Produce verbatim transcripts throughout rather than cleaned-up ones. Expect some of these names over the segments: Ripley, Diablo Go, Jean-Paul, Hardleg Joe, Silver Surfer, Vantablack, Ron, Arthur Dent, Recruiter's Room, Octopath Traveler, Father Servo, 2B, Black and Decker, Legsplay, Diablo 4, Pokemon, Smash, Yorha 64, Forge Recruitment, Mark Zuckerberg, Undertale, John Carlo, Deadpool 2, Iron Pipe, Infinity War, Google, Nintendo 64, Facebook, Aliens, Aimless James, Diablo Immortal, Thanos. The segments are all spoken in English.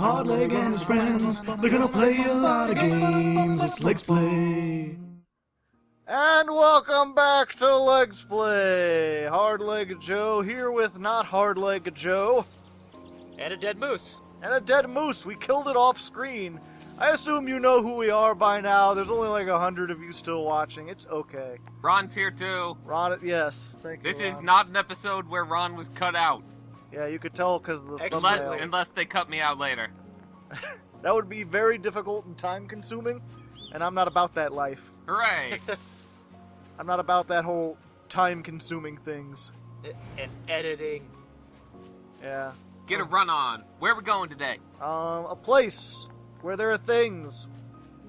Hardleg and his friends, they're gonna play a lot of games. It's Legsplay. And welcome back to Legsplay. Hardleg Joe here with not Hardleg Joe. And a dead moose. And a dead moose. We killed it off screen. I assume you know who we are by now. There's only like a hundred of you still watching. It's okay. Ron's here too. Ron, yes. Thank you. This is not an episode where Ron was cut out. Yeah, you could tell because of the thumbnail. Unless they cut me out later. That would be very difficult and time-consuming, and I'm not about that life. Hooray! I'm not about that whole time-consuming things. And editing. Yeah. Get a run on. Where are we going today? Um, a place where there are things.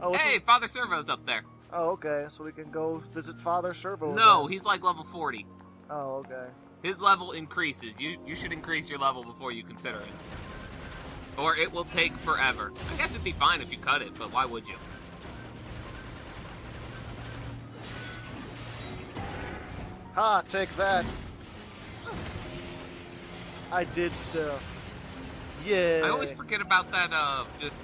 Oh, hey, it? Father Servo's up there. Oh, okay. So we can go visit Father Servo. No, again. He's like level forty. Oh, okay. His level increases. You you should increase your level before you consider it. Or it will take forever. I guess it'd be fine if you cut it, but why would you? Ha, take that. I did stuff. Yeah. I always forget about that, uh, just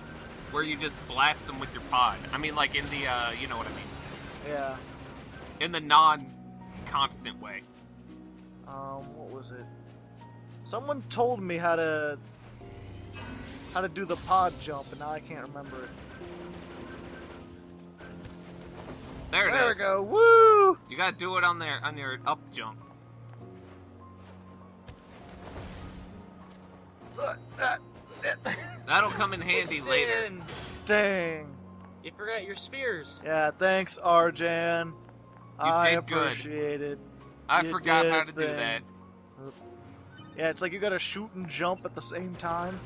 where you just blast them with your pod. I mean, like in the, uh, you know what I mean. Yeah. In the non-constant way. Um, what was it? Someone told me how to how to do the pod jump, and now I can't remember it. There it is. There we go. Woo! You gotta do it on there on your up jump. That'll come in handy later. Dang! You forgot your spears. Yeah. Thanks, Arjan. I appreciate it. I you forgot how to thing. do that. Yeah, it's like you gotta shoot and jump at the same time.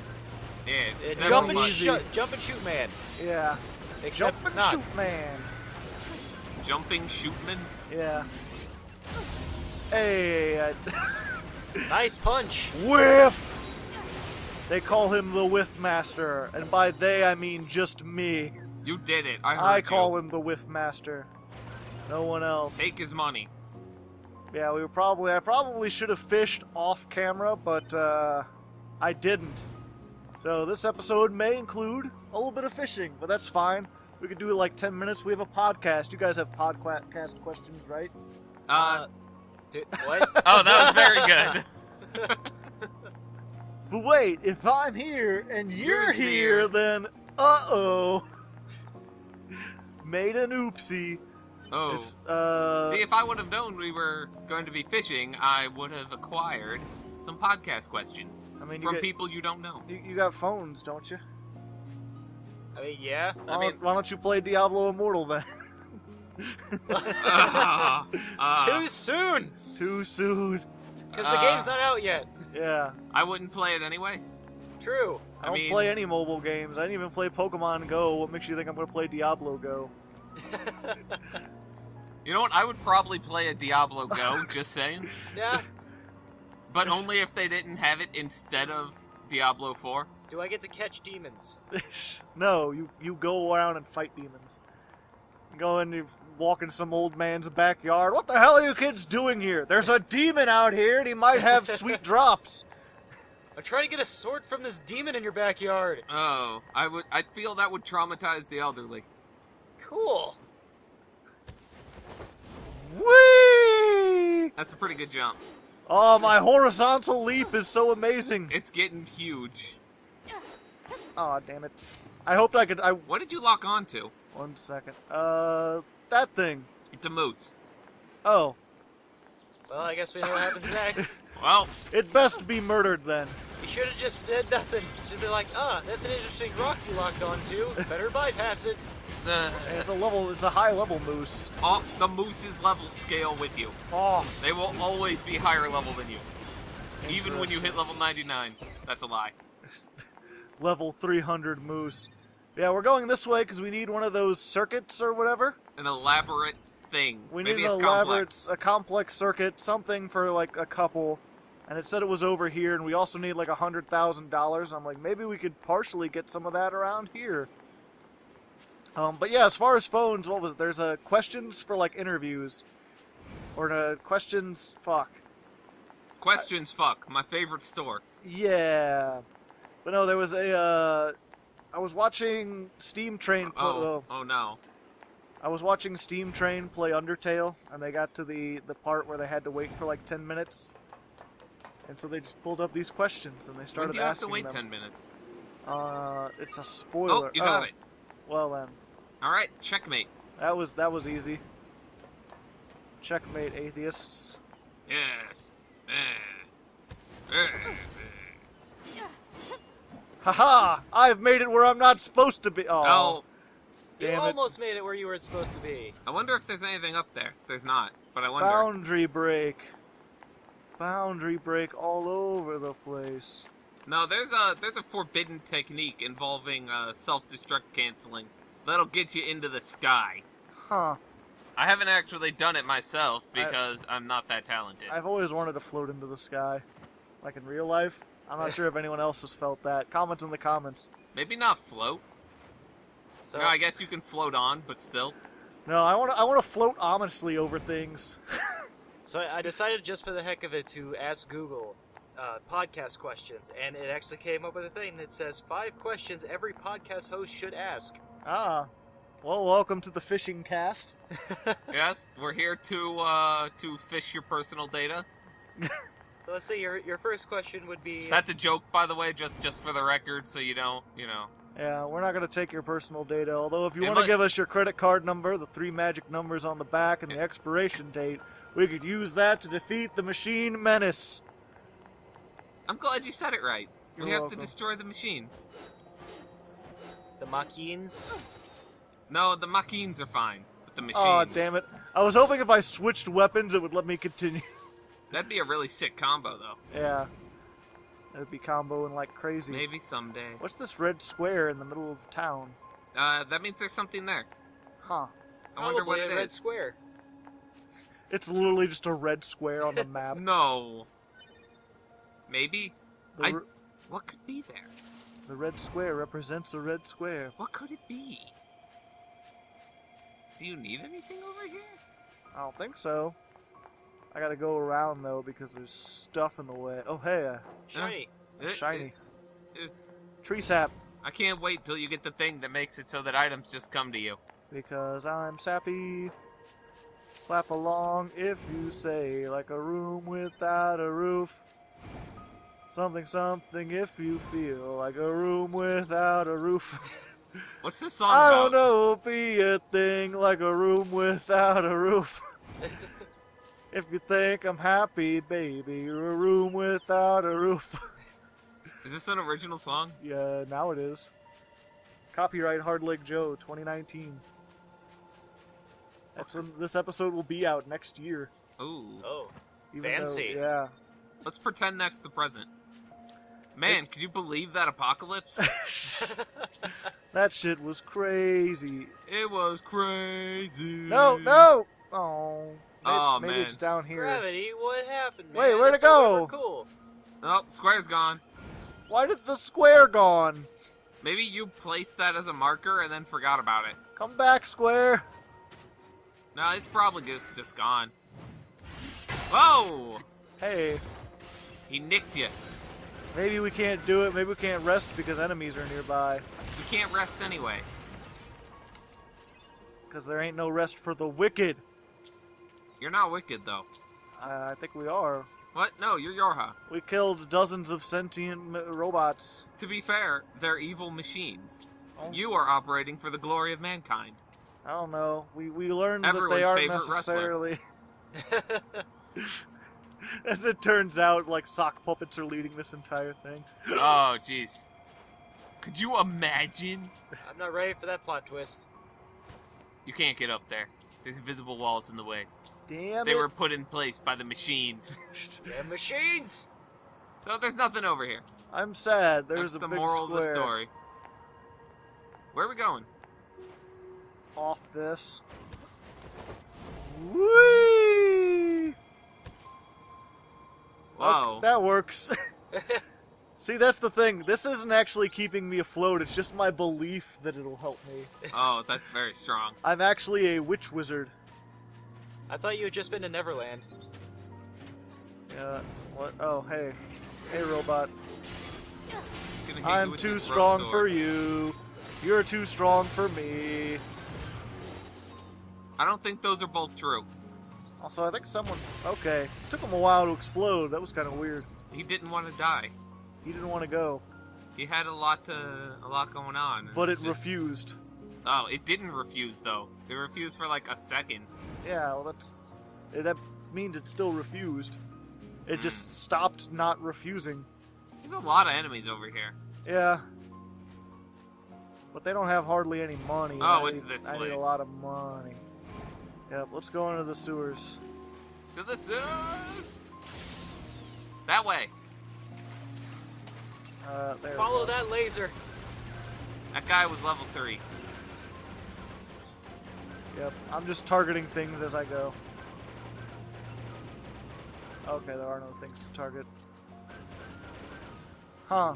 Yeah, uh, jump and shoot, jump and shoot, man. Yeah, Except jump and not. shoot, man. Jumping shoot, man. Yeah. Hey. I... nice punch. Whiff. They call him the Whiff Master, and by they I mean just me. You did it. I heard I call you. him the Whiff Master. No one else. Take his money. Yeah, we were probably, I probably should have fished off camera, but uh, I didn't. So this episode may include a little bit of fishing, but that's fine. We could do it like ten minutes. We have a podcast. You guys have podcast questions, right? Uh, uh did, what? Oh, that was very good. But wait, if I'm here and you're, you're here, here, then uh-oh. Made an oopsie. Oh, uh, see, if I would have known we were going to be fishing, I would have acquired some podcast questions I mean, from get, people you don't know. You, you got phones, don't you? I mean, yeah. Why, I mean, why don't you play Diablo Immortal then? uh, uh, Too soon! Too soon. Because uh, the game's not out yet. Yeah. I wouldn't play it anyway. True. I, I don't mean, play any mobile games. I didn't even play Pokemon Go. What makes you think I'm going to play Diablo Go? You know what? I would probably play a Diablo Go, just saying. Yeah. But only if they didn't have it instead of Diablo four. Do I get to catch demons? No, you, you go around and fight demons. You go and you walk in some old man's backyard. What the hell are you kids doing here? There's a demon out here and he might have sweet drops. I'm trying to get a sword from this demon in your backyard. Oh, I would. I feel that would traumatize the elderly. Cool. Whee! That's a pretty good jump. Oh, my horizontal leap is so amazing. It's getting huge. Oh, damn it. I hoped I could... I... What did you lock on to? One second. Uh, that thing. It's a moose. Oh. Well, I guess we know what happens next. Well. It best be murdered, then. You should have just did nothing. You should be like, ah, that's an interesting rock you locked on to. Better bypass it. Uh, it's a level. It's a high-level moose. Oh, the moose's level scale with you. Oh, they will always be higher level than you, even when you hit level ninety-nine. That's a lie. Level three hundred moose. Yeah, we're going this way because we need one of those circuits or whatever. An elaborate thing. We Maybe need an it's elaborate, complex. a complex circuit, something for like a couple. And it said it was over here, and we also need like a hundred thousand dollars. I'm like, maybe we could partially get some of that around here. Um, but yeah, as far as phones, what was it? There's uh, questions for, like, interviews. Or uh, questions, fuck. Questions, I, fuck. My favorite store. Yeah. But no, there was a, uh, I was watching Steam Train. Oh, oh no. I was watching Steam Train play Undertale, and they got to the, the part where they had to wait for like ten minutes. And so they just pulled up these questions, and they started asking them. When do you have to wait ten minutes? Uh, it's a spoiler. Oh, you got oh. it. Well then. All right, checkmate. That was, that was easy. Checkmate, atheists. Yes. Haha! -ha! I've made it where I'm not supposed to be. Oh, oh damn you it. Almost made it where you were supposed to be. I wonder if there's anything up there. There's not, but I wonder. Boundary break. Boundary break all over the place. No, there's a there's a forbidden technique involving uh, self-destruct canceling that'll get you into the sky. Huh. I haven't actually done it myself because I, I'm not that talented. I've always wanted to float into the sky, like in real life. I'm not sure if anyone else has felt that. Comment in the comments. Maybe not float. So no, I guess you can float on, but still. No, I want to. I want to float ominously over things. So I decided just for the heck of it to ask Google uh, podcast questions, and it actually came up with a thing that says five questions every podcast host should ask. Ah. Well, welcome to the fishing cast. Yes, we're here to uh, to fish your personal data. So let's see. Your your first question would be. That's a joke, by the way, just just for the record, so you don't, you know. Yeah, we're not going to take your personal data. Although, if you want to give us your credit card number, the three magic numbers on the back, and the expiration date, we could use that to defeat the machine menace. I'm glad you said it right. You're we have welcome. to destroy the machines. The machines. No, the machines are fine, but the machines... Oh, damn it. I was hoping if I switched weapons, it would let me continue. That'd be a really sick combo, though. Yeah. That'd be comboing like crazy. Maybe someday. What's this red square in the middle of town? Uh, that means there's something there. Huh. I Probably wonder what it is. Red square. It's literally just a red square on the map. No. Maybe. I... What could be there? The red square represents a red square. What could it be? Do you need anything over here? I don't think so. I gotta go around though because there's stuff in the way. Oh hey, uh, shiny, uh, shiny uh, uh, tree sap. I can't wait till you get the thing that makes it so that items just come to you. Because I'm sappy. Clap along if you say like a room without a roof. Something something if you feel like a room without a roof. What's this song about? I don't know, be a thing like a room without a roof. If you think I'm happy, baby, you're a room without a roof. Is this an original song? Yeah, now it is. Copyright Hardleg Joe, twenty nineteen. That's when this episode will be out next year. Ooh. Oh, even fancy. Though, yeah. Let's pretend that's the present. Man, could you believe that apocalypse? That shit was crazy. It was crazy. No, no. Oh. Maybe, oh, maybe man. It's down here. Gravity, what happened, man? Wait, where'd it go? Cool. Oh, square's gone. Why did the square gone? Maybe you placed that as a marker and then forgot about it. Come back, square. No, it's probably just, just gone. Whoa. Hey. He nicked you. Maybe we can't do it. Maybe we can't rest because enemies are nearby. You can't rest anyway. Because there ain't no rest for the wicked. You're not wicked, though. Uh, I think we are. What? No, you're Yorha. We killed dozens of sentient robots. To be fair, they're evil machines. Oh. You are operating for the glory of mankind. I don't know. We, we learned Everyone's that they aren't necessarily... As it turns out, like, sock puppets are leading this entire thing. Oh, jeez. Could you imagine? I'm not ready for that plot twist. You can't get up there. There's invisible walls in the way. Damn They it. were put in place by the machines. Damn machines! So there's nothing over here. I'm sad. There's That's a the big moral square. of the story. Where are we going? Off this. Whee! Whoa. Okay, that works. See, that's the thing. This isn't actually keeping me afloat. It's just my belief that it'll help me. Oh, that's very strong. I'm actually a witch wizard. I thought you had just been to Neverland. Yeah. What? Oh, hey. Hey, robot. I'm too strong for you. You're too strong for me. I don't think those are both true. Also, I think someone... Okay. Took him a while to explode. That was kind of weird. He didn't want to die. He didn't want to go. He had a lot to, a lot going on. But it just... refused. Oh, it didn't refuse, though. It refused for, like, a second. Yeah, well, that's... That means it still refused. It mm. just stopped not refusing. There's a lot of enemies over here. Yeah. But they don't have hardly any money. Oh, I it's need, this I place. I need a lot of money. Yep, let's go into the sewers. To the sewers! That way! Uh, there Follow that laser! That guy was level three. Yep, I'm just targeting things as I go. Okay, there are no things to target. Huh.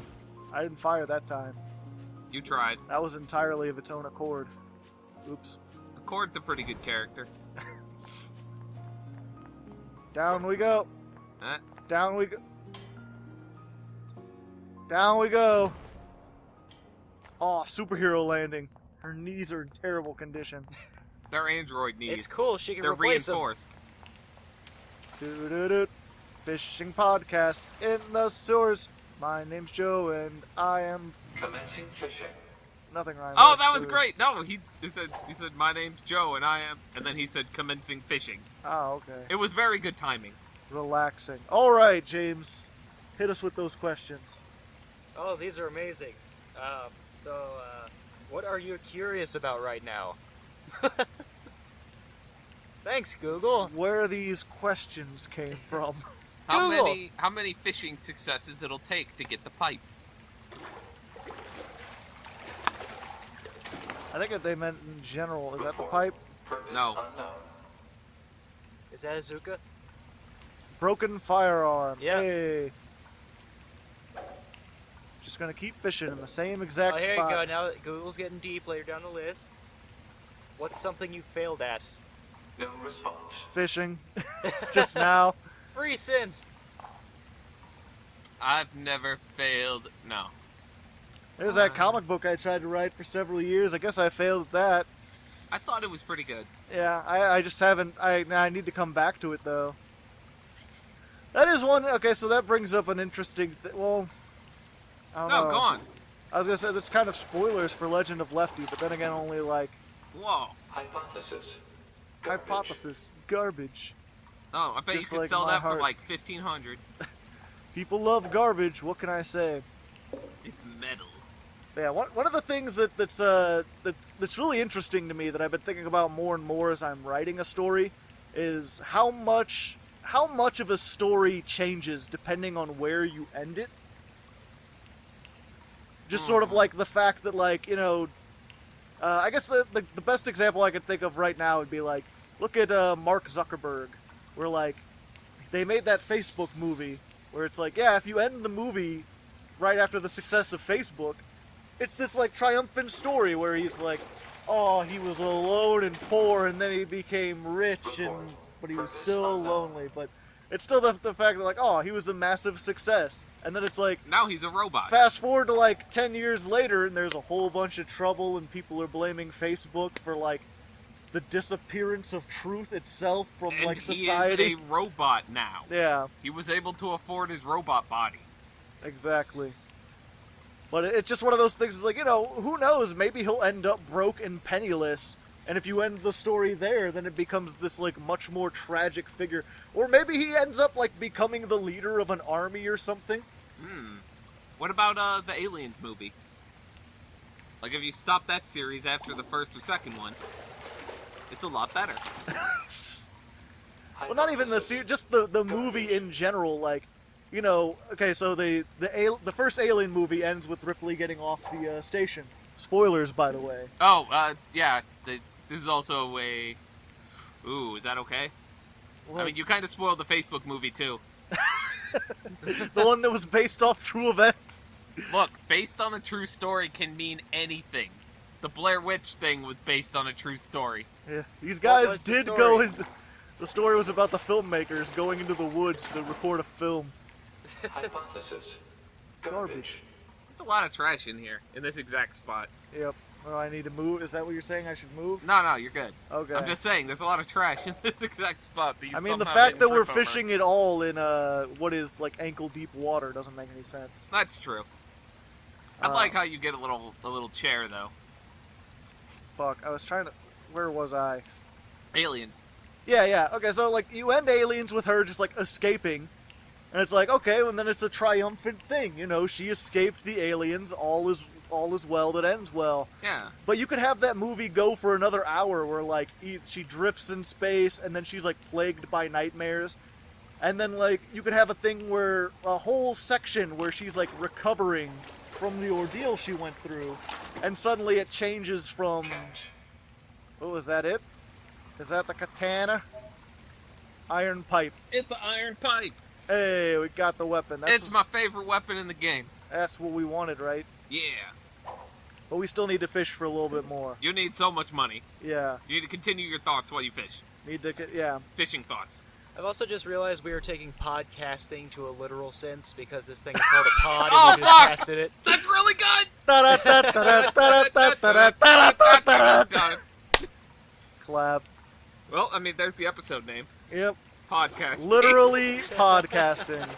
I didn't fire that time. You tried. That was entirely of its own accord. Oops. Accord's a pretty good character. Down we go. Huh? Down we go. Down we go. Aw, oh, superhero landing. Her knees are in terrible condition. They're android knees. It's cool. She can They're replace reinforced. Them. Doo doo doo. Fishing podcast in the sewers. My name's Joe, and I am commencing fishing. Nothing rhymes. Oh, that was food. Great. No, he, he said he said my name's Joe and I am, and then he said commencing fishing. Oh, okay. It was very good timing. Relaxing. All right, James, hit us with those questions. Oh, these are amazing. Um, so, uh, what are you curious about right now? Thanks, Google. Where these questions came from? How Google. many how many fishing successes it'll take to get the pipe? I think that they meant in general. Is that the pipe? No. Is that a Zuka? Broken firearm. Yeah. Hey. Just gonna keep fishing in the same exact oh, here spot. Here you go. Now Google's getting deep. Later down the list. What's something you failed at? No response. Fishing. Just now. Recent. I've never failed. No. There's that comic book I tried to write for several years. I guess I failed at that. I thought it was pretty good. Yeah, I, I just haven't. I I need to come back to it, though. That is one. Okay, so that brings up an interesting... Th well, I don't no, know. go on. I was going to say, that's kind of spoilers for Legend of Lefty, but then again, only like... Whoa. Hypothesis. Garbage. Hypothesis. Garbage. Oh, I bet just you could like sell that heart. for like fifteen hundred dollars. People love garbage. What can I say? It's metal. Yeah, one, one of the things that, that's, uh, that's, that's really interesting to me that I've been thinking about more and more as I'm writing a story is how much how much of a story changes depending on where you end it. Just mm. sort of like the fact that, like, you know, uh, I guess the, the, the best example I could think of right now would be, like, look at uh, Mark Zuckerberg, where, like, they made that Facebook movie where it's like, yeah, if you end the movie right after the success of Facebook, it's this, like, triumphant story where he's like, oh, he was alone and poor, and then he became rich, and but he was still lonely. But it's still the, the fact that, like, oh, he was a massive success. And then it's like... Now he's a robot. Fast forward to, like, ten years later, and there's a whole bunch of trouble, and people are blaming Facebook for, like, the disappearance of truth itself from, and like, society. He is a robot now. Yeah. He was able to afford his robot body. Exactly. But it's just one of those things, it's like, you know, who knows, maybe he'll end up broke and penniless, and if you end the story there, then it becomes this, like, much more tragic figure. Or maybe he ends up, like, becoming the leader of an army or something. Hmm. What about, uh, the Aliens movie? Like, if you stop that series after the first or second one, it's a lot better. Well, not even the series, just the, the movie in general, like... You know, okay, so the the, the first Alien movie ends with Ripley getting off the uh, station. Spoilers, by the way. Oh, uh, yeah. The, this is also a... Ooh, is that okay? What? I mean, you kind of spoiled the Facebook movie, too. The one that was based off true events? Look, based on a true story can mean anything. The Blair Witch thing was based on a true story. Yeah, these guys did the go into... The story was about the filmmakers going into the woods to record a film. Hypothesis. Garbage. It's a lot of trash in here, in this exact spot. Yep. Well, I need to move. Is that what you're saying? I should move? No, no, you're good. Okay. I'm just saying, there's a lot of trash in this exact spot. That you I mean, the fact that we're over. fishing it all in uh, what is like ankle deep water doesn't make any sense. That's true. I uh, like how you get a little a little chair though. Fuck! I was trying to. Where was I? Aliens. Yeah, yeah. Okay, so like you end Aliens with her just like escaping. And it's like, okay, and then it's a triumphant thing, you know, she escaped the aliens, all is all is well that ends well. Yeah. But you could have that movie go for another hour where, like, she drifts in space, and then she's, like, plagued by nightmares. And then, like, you could have a thing where, a whole section where she's, like, recovering from the ordeal she went through, and suddenly it changes from... Oh, is that it? Is that the katana? Iron Pipe. It's the Iron Pipe! Hey, we got the weapon. That's it's my favorite weapon in the game. That's what we wanted, right? Yeah. But we still need to fish for a little bit more. You need so much money. Yeah. You need to continue your thoughts while you fish. Need to, yeah. Fishing thoughts. I've also just realized we are taking podcasting to a literal sense because this thing is called a pod and oh, we just fuck. casted it. That's really good! Clap. Well, I mean, there's the episode name. Yep. Podcasting. Literally podcasting.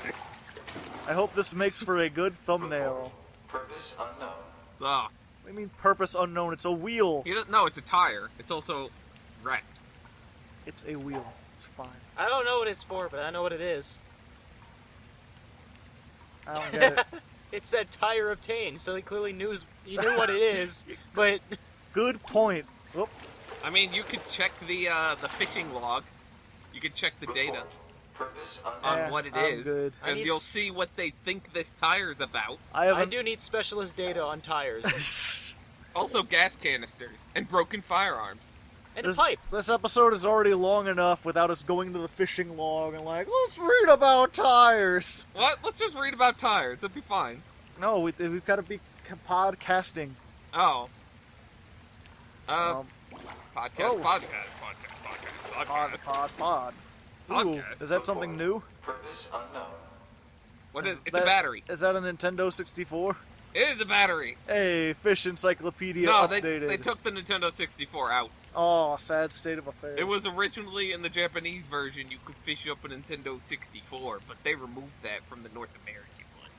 I hope this makes for a good thumbnail. Purpose unknown. Ah. What do you mean purpose unknown? It's a wheel. You don't, no, it's a tire. It's also wrecked. It's a wheel. It's fine. I don't know what it's for, but I know what it is. I don't get it. It said tire obtained, so he clearly knew, he knew what it is, but... Good point. Oop. I mean, you could check the, uh, the fishing log. You can check the data on yeah, what it I'm is, good. and you'll see what they think this tire's about. I, I do need specialist data on tires. Also gas canisters and broken firearms. And this, a pipe. This episode is already long enough without us going to the fishing log and like, let's read about tires. What? Let's just read about tires. That'd be fine. No, we, we've got to be podcasting. Oh. Uh, um, podcast, oh. podcast, podcast. Pod, pod, pod. Ooh, is that something new? Purpose unknown. What is, is it's that, a battery. Is that a Nintendo sixty-four? It is a battery. Hey, Fish Encyclopedia no, updated. No, they, they took the Nintendo sixty-four out. Oh, sad state of affairs. It was originally in the Japanese version you could fish up a Nintendo sixty-four, but they removed that from the North American one.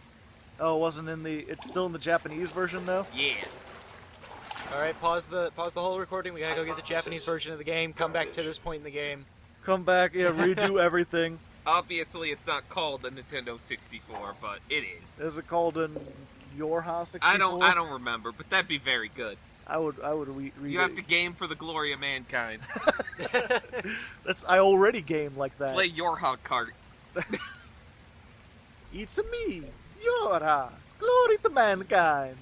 Oh, it wasn't in the... It's still in the Japanese version, though? Yeah. All right, pause the pause the whole recording. We gotta go get the Japanese version of the game. Come back to this point in the game. Come back, yeah, redo everything. Obviously, it's not called the Nintendo sixty-four, but it is. Is it called a Yorha sixty-four? I don't, I don't remember, but that'd be very good. I would, I would re read. You have it. to game for the glory of mankind. That's I already game like that. Play Yorha cart. It's me, Yorha. Glory to mankind.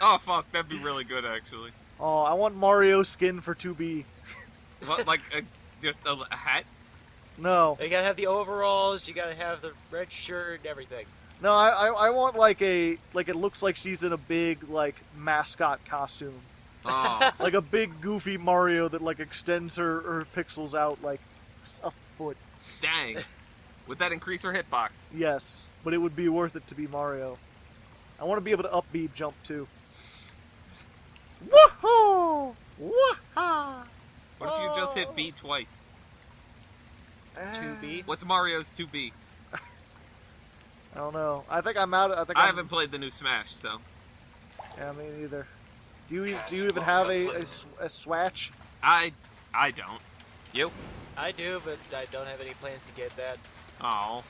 Oh, fuck, that'd be really good, actually. Oh, I want Mario skin for two B. What, like, a, just a, a hat? No. You gotta have the overalls, you gotta have the red shirt, and everything. No, I, I, I want, like, a, like, it looks like she's in a big, like, mascot costume. Oh. Like a big, goofy Mario that, like, extends her, her pixels out, like, a foot. Dang. Would that increase her hitbox? Yes, but it would be worth it to be Mario. I want to be able to up-B jump, too. Woohoo! Woo-ha! What if you just hit B twice? two B? Uh, What's Mario's two B? I don't know. I think I'm out of... I, think I haven't played the new Smash, so... Yeah, me neither. Do you, do you even have a, a, a swatch? I... I don't. You? I do, but I don't have any plans to get that. Aw. Oh,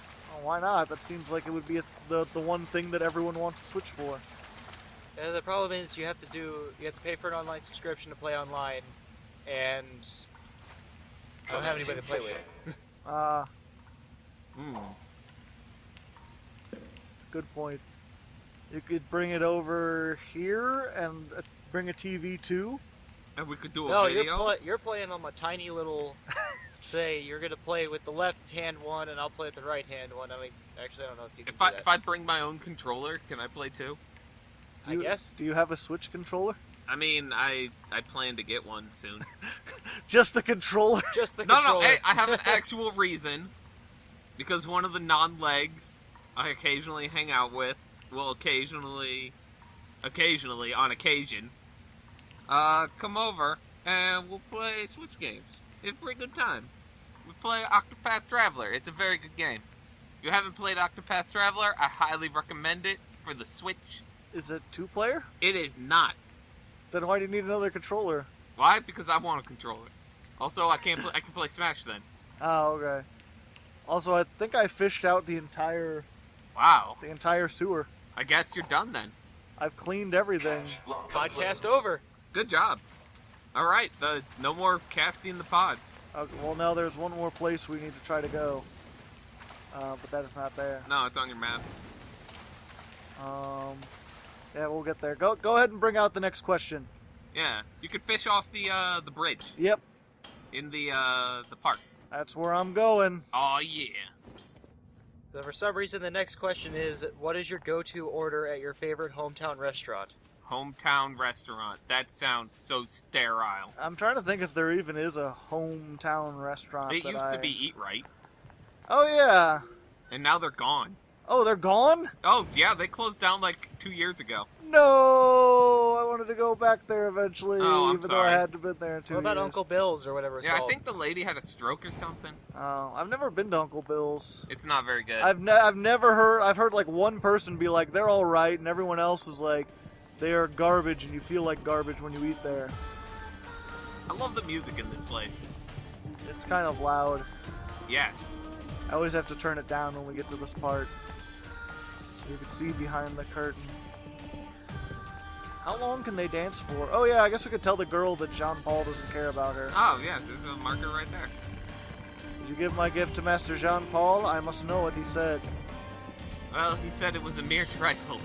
why not? That seems like it would be a, the, the one thing that everyone wants to switch for. Yeah, the problem is you have to do you have to pay for an online subscription to play online, and I don't have anybody to play with. Ah. uh, mm. Good point. You could bring it over here and bring a T V too, and we could do a no, video. No, you're, pl you're playing on my tiny little. Say you're gonna play with the left-hand one, and I'll play with the right-hand one. I mean, actually, I don't know if you can. If do I that. if I bring my own controller, can I play too? Do you, I guess. Do you have a Switch controller? I mean, I I plan to get one soon. Just the controller. Just the no, controller. No, no. I, I have an actual reason, because one of the non-legs I occasionally hang out with will occasionally occasionally, on occasion, uh, come over and we'll play Switch games. It's a pretty good time. We play Octopath Traveler. It's a very good game. If you haven't played Octopath Traveler, I highly recommend it for the Switch. Is it two-player? It is not. Then why do you need another controller? Why? Because I want a controller. Also, I can't. Play, I can play Smash then. Oh, okay. Also, I think I fished out the entire. Wow. The entire sewer. I guess you're done then. I've cleaned everything. Podcast over. Good job. All right. The no more casting the pod. Okay, well, now there's one more place we need to try to go, uh, but that is not there. No, it's on your map. Um, yeah, we'll get there. Go, go ahead and bring out the next question. Yeah, you could fish off the uh, the bridge. Yep. In the uh, the park. That's where I'm going. Oh yeah. So for some reason, the next question is: what is your go-to order at your favorite hometown restaurant? Hometown restaurant. That sounds so sterile. I'm trying to think if there even is a hometown restaurant. It that used I... to be Eat Right. Oh, yeah. And now they're gone. Oh, they're gone? Oh, yeah. They closed down like two years ago. No. I wanted to go back there eventually, oh, I'm even sorry. though I hadn't been there in two years. What about years. Uncle Bill's or whatever it's yeah, called? Yeah, I think the lady had a stroke or something. Oh, I've never been to Uncle Bill's. It's not very good. I've, ne I've never heard... I've heard like one person be like, they're all right, and everyone else is like... they are garbage, and you feel like garbage when you eat there. I love the music in this place. It's kind of loud. Yes. I always have to turn it down when we get to this part. You can see behind the curtain. How long can they dance for? Oh yeah, I guess we could tell the girl that Jean-Paul doesn't care about her. Oh yeah, there's a marker right there. Did you give my gift to Master Jean-Paul? I must know what he said. Well, he said it was a mere trifle.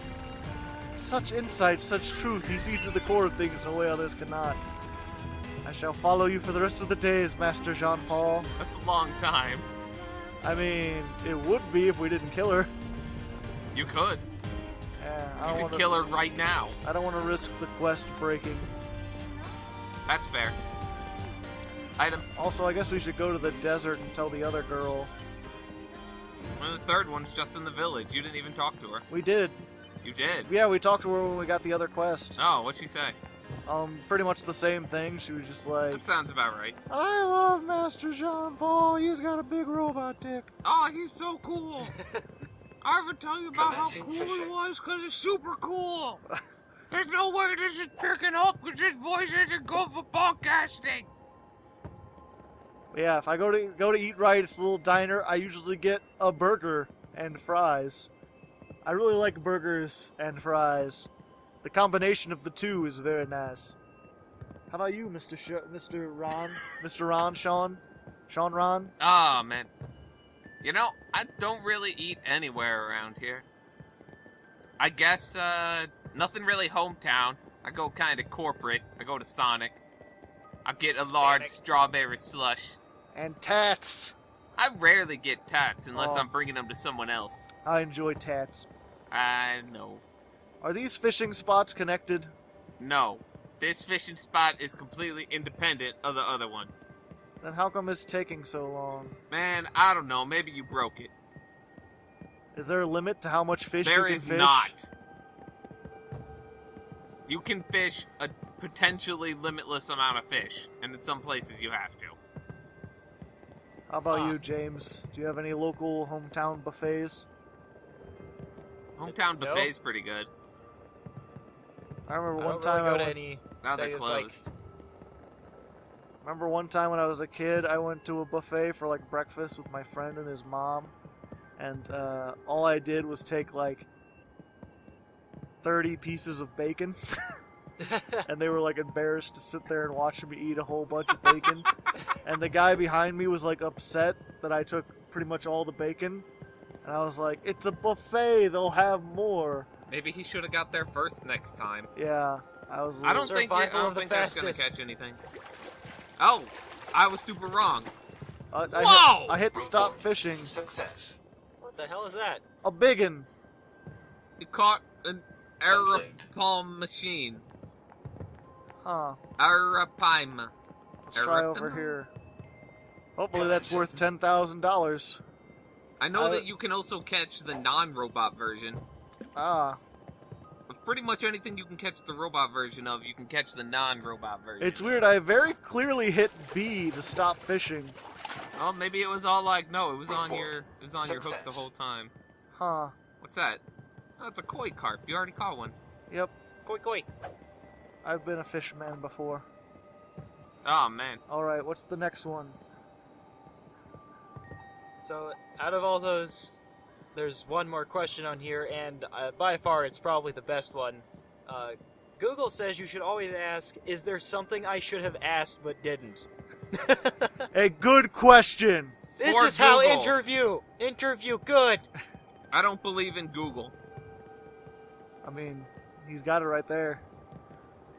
Such insight, such truth. He sees at the core of things in a way others cannot. I shall follow you for the rest of the days, Master Jean-Paul. That's a long time. I mean, it would be if we didn't kill her. You could. Yeah, I don't you wanna, could kill her right now. I don't want to risk the quest breaking. That's fair. Item. Also, I guess we should go to the desert and tell the other girl. Well, the third one's just in the village. You didn't even talk to her. We did. You did? Yeah, we talked to her when we got the other quest. Oh, what'd she say? Um, pretty much the same thing. She was just like... That sounds about right. I love Master Jean-Paul. He's got a big robot dick. Oh, he's so cool. I ever tell you about how cool he was? Because it's super cool. There's no way this is picking up because this voice isn't good for podcasting. Yeah, if I go to go to Eat Right, it's a little diner. I usually get a burger and fries. I really like burgers and fries. The combination of the two is very nice. How about you, Mister Sh Mister Ron? Mister Ron, Sean? Sean Ron? Ah, oh, man. You know, I don't really eat anywhere around here. I guess, uh, nothing really hometown. I go kind of corporate. I go to Sonic. I get a large Sonic. strawberry slush. And tats! I rarely get tats unless oh. I'm bringing them to someone else. I enjoy tats. I know. Are these fishing spots connected? No. This fishing spot is completely independent of the other one. Then how come it's taking so long? Man, I don't know. Maybe you broke it. Is there a limit to how much fish you can fish? There is not. You can fish a potentially limitless amount of fish, and in some places you have to. How about uh, you, James? Do you have any local hometown buffets? Hometown no. buffet's pretty good. I remember I one time really I went... Any now they're closed. Like... Remember one time when I was a kid, I went to a buffet for like breakfast with my friend and his mom, and uh, all I did was take like thirty pieces of bacon, and they were like embarrassed to sit there and watch me eat a whole bunch of bacon. And the guy behind me was like upset that I took pretty much all the bacon. And I was like, it's a buffet, they'll have more. Maybe he should have got there first next time. Yeah, I was I don't think I don't think that's going to catch anything. Oh, I was super wrong. Uh, I Whoa! Hit, I hit stop fishing. Success. What the hell is that? A biggin. You caught an Arapalm machine. Huh. Arapaima. Let's try over here. Hopefully that's worth ten thousand dollars. I know uh, that you can also catch the non-robot version. Ah. Of pretty much anything you can catch the robot version of, you can catch the non-robot version. It's weird. I very clearly hit B to stop fishing. Oh, maybe it was all like no, it was on your, it was on your hook the whole time. Huh? What's that? Oh, it's a koi carp. You already caught one. Yep. Koi koi. I've been a fishman before. Oh man. All right. What's the next one? So, out of all those, there's one more question on here, and uh, by far it's probably the best one. Uh, Google says you should always ask, is there something I should have asked but didn't? A good question! This or is Google. How interview! Interview good! I don't believe in Google. I mean, he's got it right there.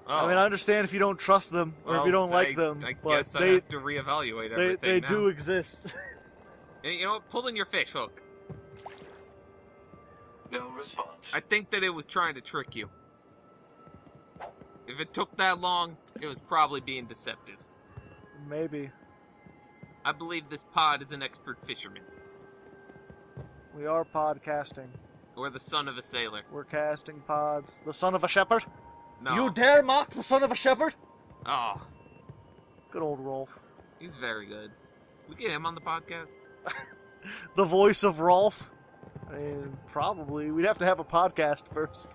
Oh. I mean, I understand if you don't trust them, or well, if you don't I, like them, I but guess I they, have to reevaluate everything They, they now. do exist. You know what? Pull in your fish hook. No response. I think that it was trying to trick you. If it took that long, it was probably being deceptive. Maybe. I believe this pod is an expert fisherman. We are podcasting. Or the son of a sailor. We're casting pods. The son of a shepherd? No. You dare mock the son of a shepherd? Oh. Good old Rolf. He's very good. We get him on the podcast. The voice of Rolf? I mean, probably. We'd have to have a podcast first.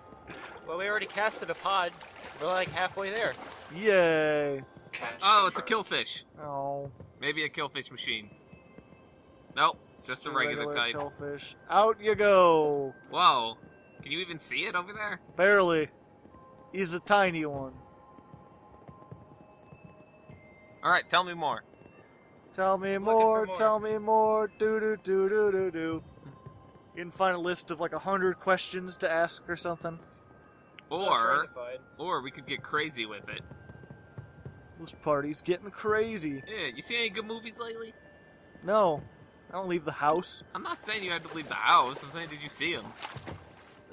Well, we already casted a pod. We're like halfway there. Yay. Catch oh, it's a killfish. Oh. Maybe a killfish machine. Nope, just, just a regular, regular type. Killfish. Out you go. Whoa. Can you even see it over there? Barely. He's a tiny one. Alright, tell me more. Tell me more, more, tell me more, do do do do do do. You can find a list of like a hundred questions to ask or something. Or, or we could get crazy with it. This party's getting crazy. Yeah, you see any good movies lately? No, I don't leave the house. I'm not saying you had to leave the house. I'm saying, did you see them?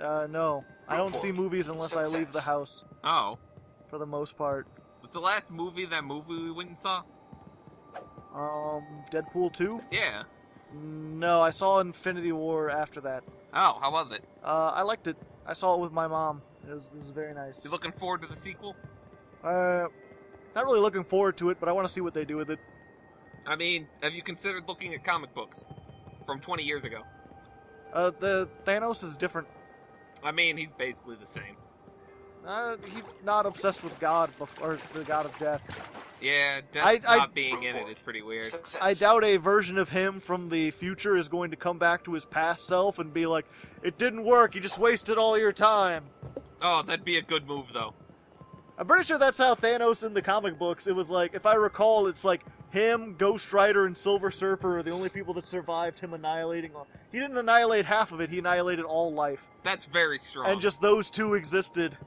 Uh, no, I don't see movies unless I leave the house. Oh. For the most part. Was the last movie that movie we went and saw? Um, Deadpool two? Yeah. No, I saw Infinity War after that. Oh, how was it? Uh, I liked it. I saw it with my mom. It was, it was very nice. You looking forward to the sequel? Uh, not really looking forward to it, but I want to see what they do with it. I mean, have you considered looking at comic books from twenty years ago? Uh, the Thanos is different. I mean, he's basically the same. Uh, he's not obsessed with God, or the God of Death. Yeah, death I, not I, being in it is pretty weird. Success. I doubt a version of him from the future is going to come back to his past self and be like, it didn't work, you just wasted all your time. Oh, that'd be a good move, though. I'm pretty sure that's how Thanos in the comic books, it was like, if I recall, it's like him, Ghost Rider, and Silver Surfer are the only people that survived him annihilating all. He didn't annihilate half of it, he annihilated all life. That's very strong. And just those two existed.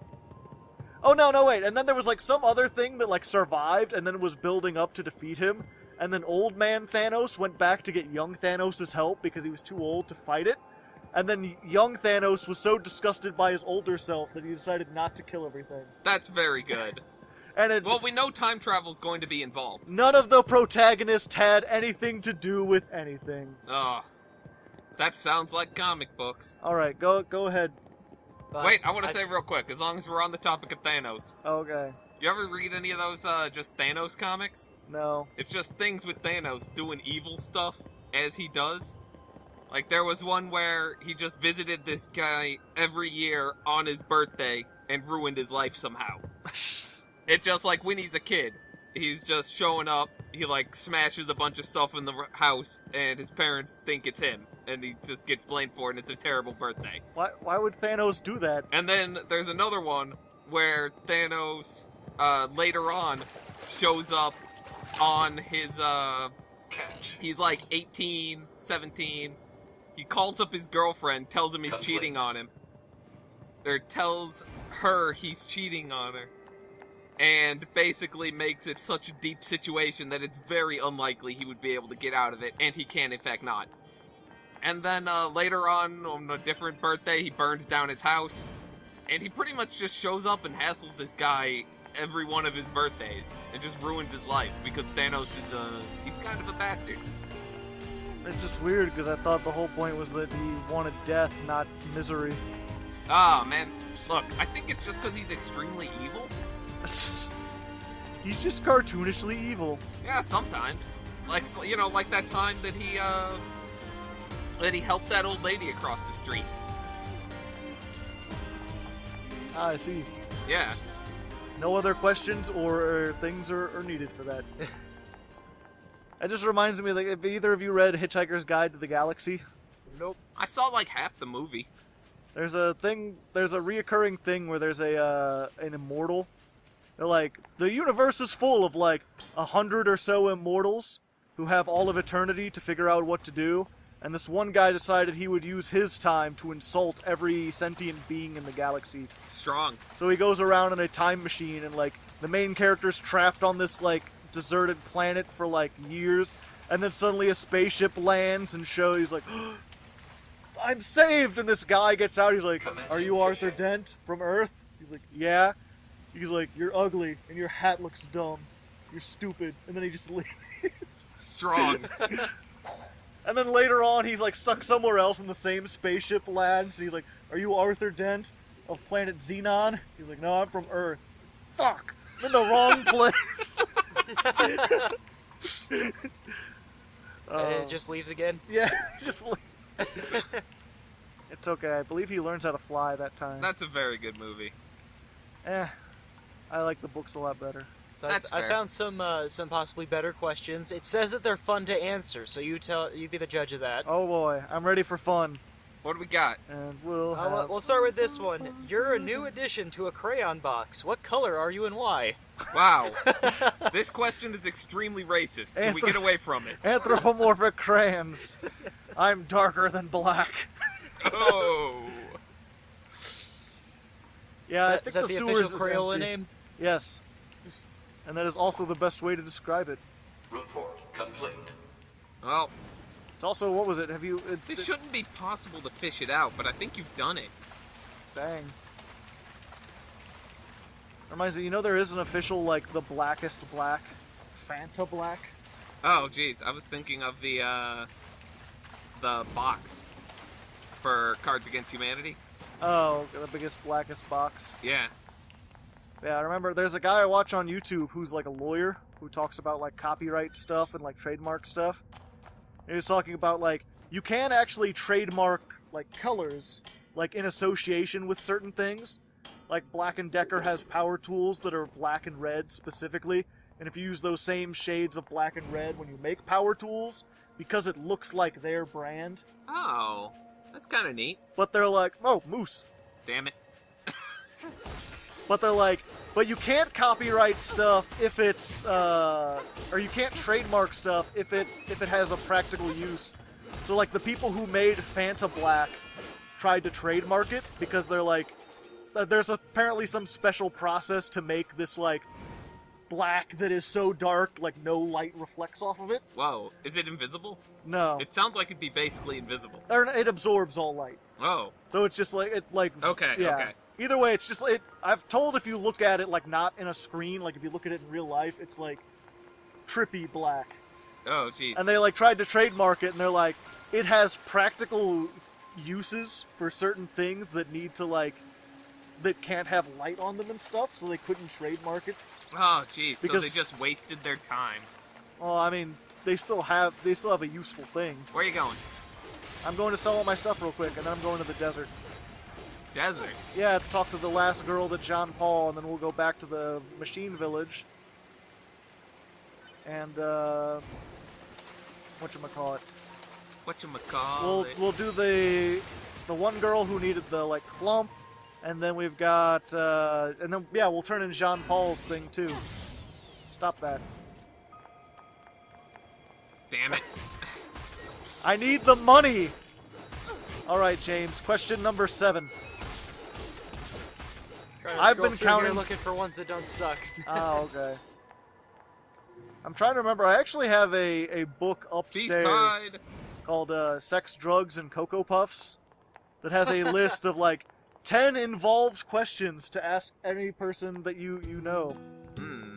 Oh, no, no, wait. And then there was, like, some other thing that, like, survived and then was building up to defeat him. And then old man Thanos went back to get young Thanos' help because he was too old to fight it. And then young Thanos was so disgusted by his older self that he decided not to kill everything. That's very good. And it, well, we know time travel's going to be involved. None of the protagonists had anything to do with anything. Oh, that sounds like comic books. All right, go, go ahead. But Wait, I want to I... say real quick, as long as we're on the topic of Thanos. Okay. You ever read any of those uh, just Thanos comics? No. It's just things with Thanos doing evil stuff as he does. Like, there was one where he just visited this guy every year on his birthday and ruined his life somehow. It's just like when he's a kid. He's just showing up, he like smashes a bunch of stuff in the house, and his parents think it's him. And he just gets blamed for it, and it's a terrible birthday. Why, why would Thanos do that? And then there's another one where Thanos, uh, later on, shows up on his, uh... Catch. He's like eighteen, seventeen. He calls up his girlfriend, tells him he's Conflict. cheating on him. Or tells her he's cheating on her. And basically makes it such a deep situation that it's very unlikely he would be able to get out of it, and he can, in fact, not. And then uh, later on, on a different birthday, he burns down his house. And he pretty much just shows up and hassles this guy every one of his birthdays. And just ruins his life, because Thanos is a... he's kind of a bastard. It's just weird, because I thought the whole point was that he wanted death, not misery. Ah, oh, man. Look, I think it's just because he's extremely evil. He's just cartoonishly evil. Yeah, sometimes. Like, you know, like that time that he, uh... that he helped that old lady across the street. Ah, I see. Yeah. No other questions or things are, are needed for that. It just reminds me, like, if either of you read Hitchhiker's Guide to the Galaxy? Nope. I saw, like, half the movie. There's a thing, there's a reoccurring thing where there's a, uh, an immortal. They're like, the universe is full of, like, a hundred or so immortals who have all of eternity to figure out what to do. And this one guy decided he would use his time to insult every sentient being in the galaxy. Strong. So he goes around in a time machine and, like, the main character's trapped on this, like, deserted planet for, like, years. And then suddenly a spaceship lands and shows, he's like, oh, I'm saved! And this guy gets out, he's like, are you Arthur Dent from Earth? He's like, yeah. He's like, you're ugly, and your hat looks dumb. You're stupid. And then he just leaves. Strong. And then later on, he's, like, stuck somewhere else in the same spaceship lands, and he's like, are you Arthur Dent of planet Xenon? He's like, no, I'm from Earth. He's like, fuck! I'm in the wrong place! uh, and it just leaves again? Yeah, it just leaves. It's okay, I believe he learns how to fly that time. That's a very good movie. Eh, I like the books a lot better. So That's I, I found some uh, some possibly better questions. It says that they're fun to answer, so you tell you be the judge of that. Oh boy, I'm ready for fun. What do we got? And we'll have... uh, we'll start with this one. You're a new addition to a crayon box. What color are you and why? Wow, this question is extremely racist. Can Anthrop we get away from it? Anthropomorphic crayons. I'm darker than black. Oh. Yeah, is that, I think is that the, the sewers official Crayola empty. name? Yes. And that is also the best way to describe it. Report complete. Well, it's also, what was it? Have you? It, this it, shouldn't be possible to fish it out, but I think you've done it. Dang. Reminds me, you know, there is an official, like, the blackest black, Vantablack. Oh, jeez, I was thinking of the uh, the box for Cards Against Humanity. Oh, the biggest, blackest box. Yeah. Yeah, I remember there's a guy I watch on YouTube who's like a lawyer who talks about like copyright stuff and like trademark stuff. And he was talking about like you can actually trademark like colors like in association with certain things. Like Black and Decker has power tools that are black and red specifically. And if you use those same shades of black and red when you make power tools, because it looks like their brand. Oh, that's kind of neat. But they're like, oh, moose. Damn it. But they're like, but you can't copyright stuff if it's, uh, or you can't trademark stuff if it if it has a practical use. So like the people who made Vantablack tried to trademark it because they're like, there's apparently some special process to make this like black that is so dark like no light reflects off of it. Whoa, is it invisible? No. It sounds like it'd be basically invisible. Or it absorbs all light. Oh. So it's just like it like. Okay. Yeah. Okay. Either way, it's just, it, I've told if you look at it, like, not in a screen, like, if you look at it in real life, it's, like, trippy black. Oh, jeez. And they, like, tried to trademark it, and they're like, it has practical uses for certain things that need to, like, that can't have light on them and stuff, so they couldn't trademark it. Oh, jeez, so they just wasted their time. Well, I mean, they still have, they still have a useful thing. Where are you going? I'm going to sell all my stuff real quick, and then I'm going to the desert. Desert. Yeah, talk to the last girl that Jean-Paul, and then we'll go back to the machine village. And uh, whatchamacallit? Whatchamacallit? We'll we'll do the the one girl who needed the like clump, and then we've got uh, and then yeah, we'll turn in Jean-Paul's thing too. Stop that. Damn it! I need the money. All right, James. Question number seven. I've been counting, looking for ones that don't suck. Oh, okay. I'm trying to remember. I actually have a, a book upstairs called uh, Sex, Drugs, and Cocoa Puffs that has a list of, like, ten involved questions to ask any person that you, you know. Hmm.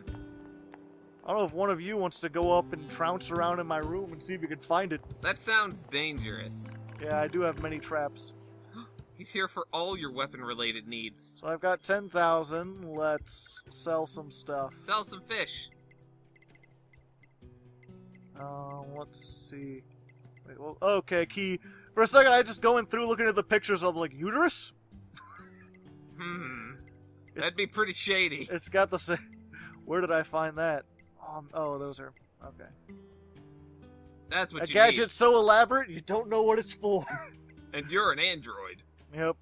I don't know if one of you wants to go up and trounce around in my room and see if you can find it. That sounds dangerous. Yeah, I do have many traps. He's here for all your weapon-related needs. So I've got ten thousand. Let's sell some stuff. Sell some fish. Uh, let's see. Wait, well, okay, key. For a second, I just going through looking at the pictures of, like, uterus? Hmm. It's, That'd be pretty shady. It's got the same... Where did I find that? Um, oh, those are... Okay. That's what a you need. A gadget so elaborate, you don't know what it's for. And you're an android. Yep.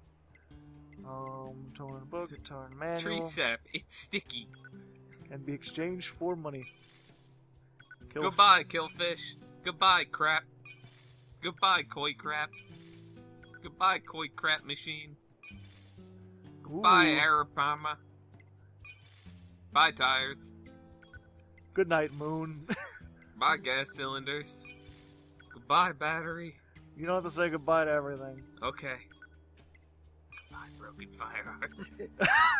Um, torn book, torn manual. Tree sap, it's sticky. And be exchanged for money. Kill Goodbye, killfish. Goodbye, crap. Goodbye, koi crap. Goodbye, koi crap machine. Goodbye, Arapama. Bye, tires. Good night, moon. Bye, gas cylinders. Goodbye, battery. You don't have to say goodbye to everything. Okay. Goodbye,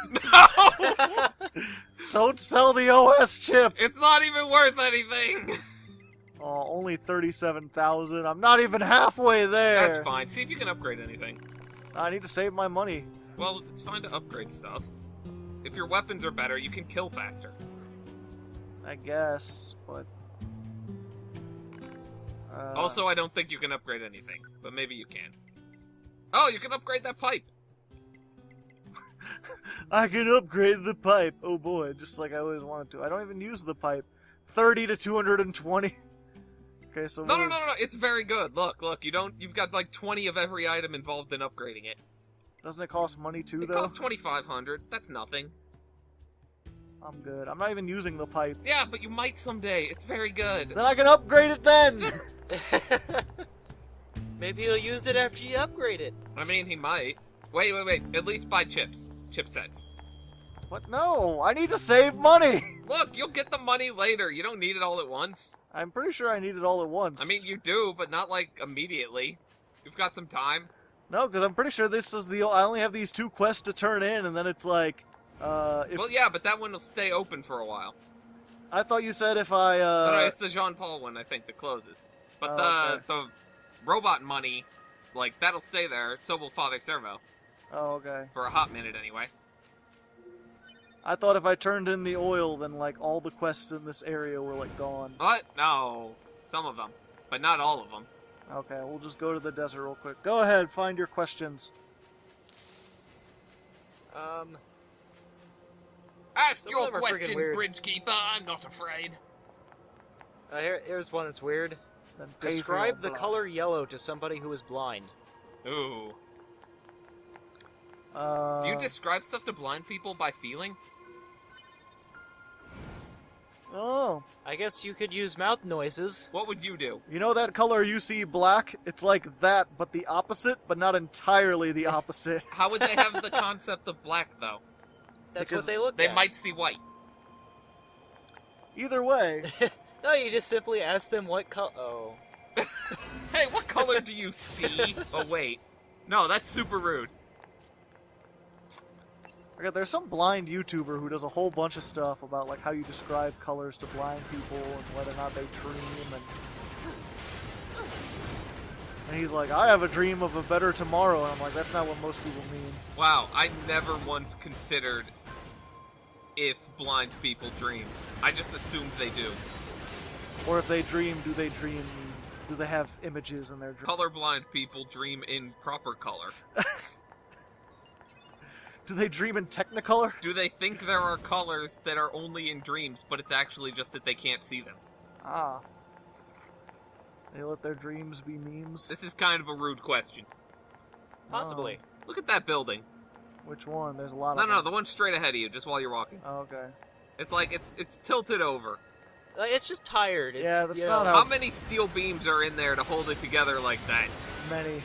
broken firearm. No! Don't sell the O S chip! It's not even worth anything! Oh, only thirty-seven thousand. I'm not even halfway there! That's fine. See if you can upgrade anything. I need to save my money. Well, it's fine to upgrade stuff. If your weapons are better, you can kill faster. I guess, but... Uh, also, I don't think you can upgrade anything, but maybe you can. Oh, you can upgrade that pipe! I can upgrade the pipe! Oh boy, just like I always wanted to. I don't even use the pipe. thirty to two hundred twenty. Okay, so no, no, no, no, no, it's very good. Look, look, you don't... You've got like twenty of every item involved in upgrading it. Doesn't it cost money too, though? It costs twenty-five hundred. That's nothing. I'm good. I'm not even using the pipe. Yeah, but you might someday. It's very good. Then I can upgrade it then! Just... Maybe he'll use it after you upgrade it. I mean, he might. Wait, wait, wait. At least buy chips. Chipsets. What? No! I need to save money! Look, you'll get the money later. You don't need it all at once. I'm pretty sure I need it all at once. I mean, you do, but not, like, immediately. You've got some time. No, because I'm pretty sure this is the... I only have these two quests to turn in, and then it's like... Uh, if... Well, yeah, but that one will stay open for a while. I thought you said if I... Uh... No, no, it's the Jean-Paul one, I think, that closes. But oh, the okay. the robot money, like, that'll stay there, so will Father Servo. Oh, okay. For a hot minute, anyway. I thought if I turned in the oil, then, like, all the quests in this area were, like, gone. What? No. Some of them. But not all of them. Okay, we'll just go to the desert real quick. Go ahead, find your questions. Um... Ask your question, Bridgekeeper. I'm not afraid. Uh, here, here's one that's weird. Describe the color yellow to somebody who is blind. Ooh. Uh, Do you describe stuff to blind people by feeling? Oh. I guess you could use mouth noises. What would you do? You know that color you see black? It's like that, but the opposite, but not entirely the opposite. How would they have the concept of black, though? That's because what they look they at. They might see white. Either way. No, you just simply ask them what color... Oh. Hey, what color do you see? Oh, wait. No, that's super rude. Okay, there's some blind YouTuber who does a whole bunch of stuff about like how you describe colors to blind people and whether or not they dream. And, and he's like, I have a dream of a better tomorrow. And I'm like, that's not what most people mean. Wow, I never once considered... if blind people dream. I just assumed they do. Or if they dream, do they dream... do they have images in their dream? Colorblind people dream in proper color. Do they dream in Technicolor? Do they think there are colors that are only in dreams, but it's actually just that they can't see them? Ah. They let their dreams be memes? This is kind of a rude question. Possibly. Oh. Look at that building. Which one? There's a lot no, of No, no, the one straight ahead of you, just while you're walking. Oh, okay. It's like, it's it's tilted over. Like, it's just tired. It's, yeah, that's not know. How many steel beams are in there to hold it together like that? Many.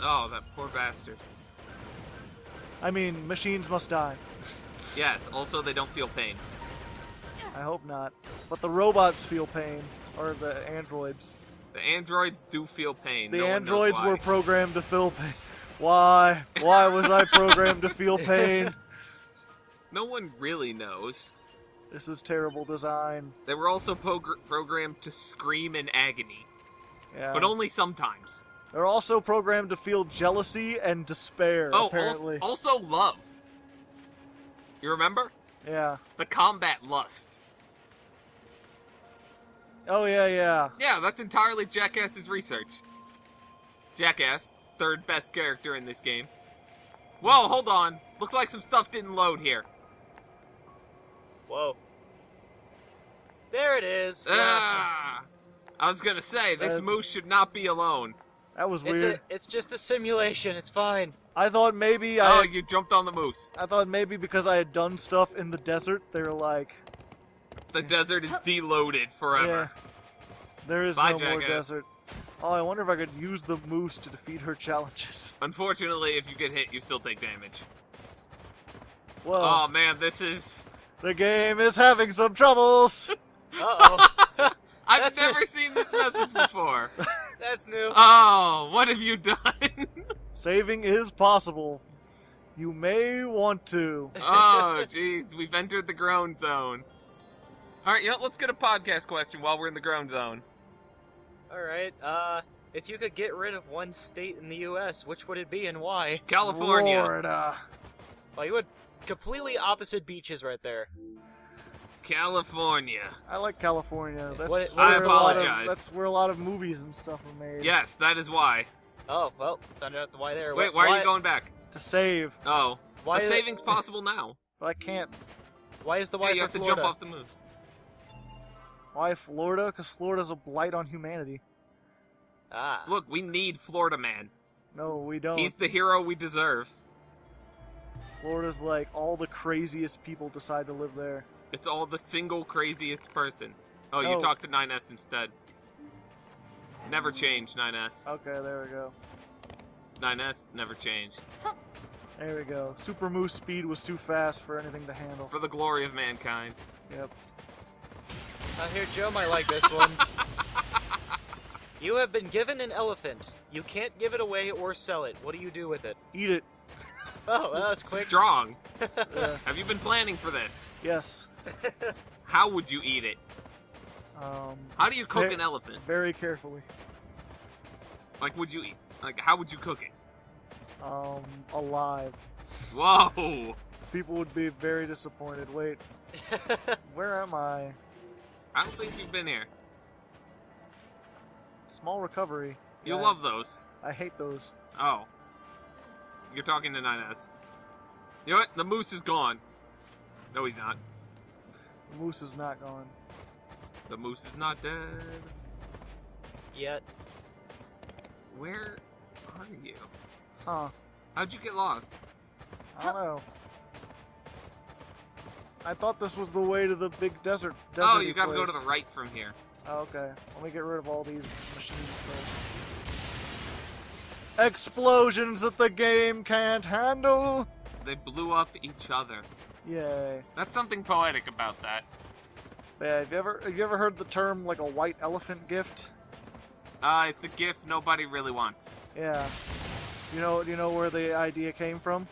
Oh, that poor bastard. I mean, machines must die. Yes, also they don't feel pain. I hope not. But the robots feel pain. Or the androids. The androids do feel pain. The no androids were programmed to feel pain. Why? Why was I programmed to feel pain? No one really knows. This is terrible design. They were also programmed to scream in agony. Yeah. But only sometimes. They're also programmed to feel jealousy and despair, oh, apparently. Also, also love. You remember? Yeah. The combat lust. Oh, yeah, yeah. Yeah, that's entirely Jackass's research. Jackass, third best character in this game. Whoa, hold on. Looks like some stuff didn't load here. Whoa. There it is. Ah, I was going to say, this uh, moose should not be alone. That was weird. It's, a, it's just a simulation. It's fine. I thought maybe I... Oh, had, you jumped on the moose. I thought maybe because I had done stuff in the desert, they were like... The desert is deloaded forever. Yeah. There is Bye, no Jackass. more desert. Oh, I wonder if I could use the moose to defeat her challenges. Unfortunately, if you get hit, you still take damage. Whoa. Oh, man, this is... The game is having some troubles. Uh-oh. I've That's never it. seen this message before. That's new. Oh, what have you done? Saving is possible. You may want to. Oh, jeez. We've entered the groan zone. All right, you know, let's get a podcast question while we're in the groan zone. All right. Uh, if you could get rid of one state in the U S, which would it be and why? California. Florida. Well, you would... Completely opposite beaches right there. California. I like California. That's what, what I apologize. Of, that's where a lot of movies and stuff are made. Yes, that is why. Oh, well, found out the why there. Wait, why, why are you going back? To save. Oh. Why the saving's it... possible now. But I can't. Why is the why hey, for you have Florida? to jump off the moose. Why Florida? Because Florida's a blight on humanity. Ah. Look, we need Florida Man. No, we don't. He's the hero we deserve. Florida's like, all the craziest people decide to live there. It's all the single craziest person. Oh, you oh. talked to nine S instead. Never change, nine S. Okay, there we go. nine S, never change. There we go. Super Moose speed was too fast for anything to handle. For the glory of mankind. Yep. Uh, here, Joe might like this one. You have been given an elephant. You can't give it away or sell it. What do you do with it? Eat it. Oh, that was quick. Strong. Yeah. Have you been planning for this? Yes. How would you eat it? Um, how do you cook an elephant? Very carefully. Like, would you eat? Like, how would you cook it? Um, alive. Whoa. People would be very disappointed. Wait, where am I? I don't think you've been here. Small recovery. You yeah, love those. I hate those. Oh. You're talking to nine S. You know what? The moose is gone. No, he's not. The moose is not gone. The moose is not dead. Yet. Where are you? Huh. How'd you get lost? I don't know. I thought this was the way to the big desert. desert oh, you gotta place. go to the right from here. Oh, okay. Let me get rid of all these machines first. Explosions that the game can't handle. They blew up each other. Yay. That's something poetic about that. Yeah, have you ever have you ever heard the term like a white elephant gift? Uh, it's a gift nobody really wants. Yeah. You know you know where the idea came from?